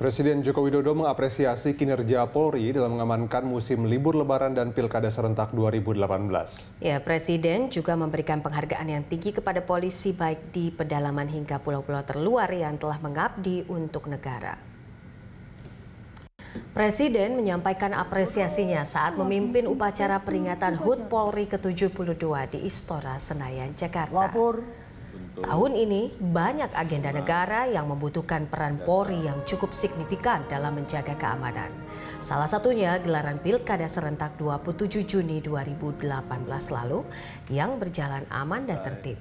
Presiden Joko Widodo mengapresiasi kinerja Polri dalam mengamankan musim libur Lebaran dan Pilkada serentak 2018. Ya, Presiden juga memberikan penghargaan yang tinggi kepada polisi baik di pedalaman hingga pulau-pulau terluar yang telah mengabdi untuk negara. Presiden menyampaikan apresiasinya saat memimpin upacara peringatan HUT Polri ke-72 di Istora Senayan, Jakarta. Tahun ini, banyak agenda negara yang membutuhkan peran Polri yang cukup signifikan dalam menjaga keamanan. Salah satunya gelaran Pilkada serentak 27 Juni 2018 lalu yang berjalan aman dan tertib.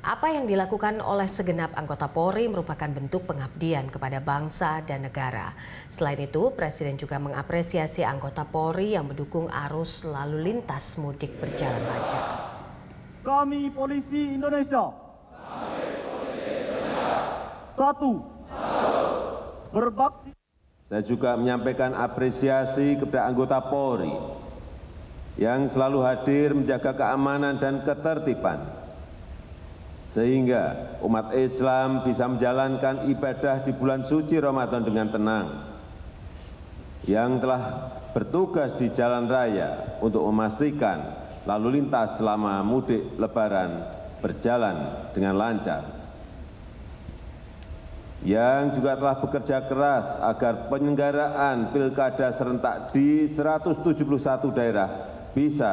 Apa yang dilakukan oleh segenap anggota Polri merupakan bentuk pengabdian kepada bangsa dan negara. Selain itu, Presiden juga mengapresiasi anggota Polri yang mendukung arus lalu lintas mudik berjalan lancar. Kami polisi Indonesia. Satu. Berbakti. Saya juga menyampaikan apresiasi kepada anggota Polri yang selalu hadir menjaga keamanan dan ketertiban, sehingga umat Islam bisa menjalankan ibadah di bulan suci Ramadan dengan tenang, yang telah bertugas di jalan raya untuk memastikan lalu lintas selama mudik Lebaran berjalan dengan lancar, yang juga telah bekerja keras agar penyelenggaraan Pilkada serentak di 171 daerah bisa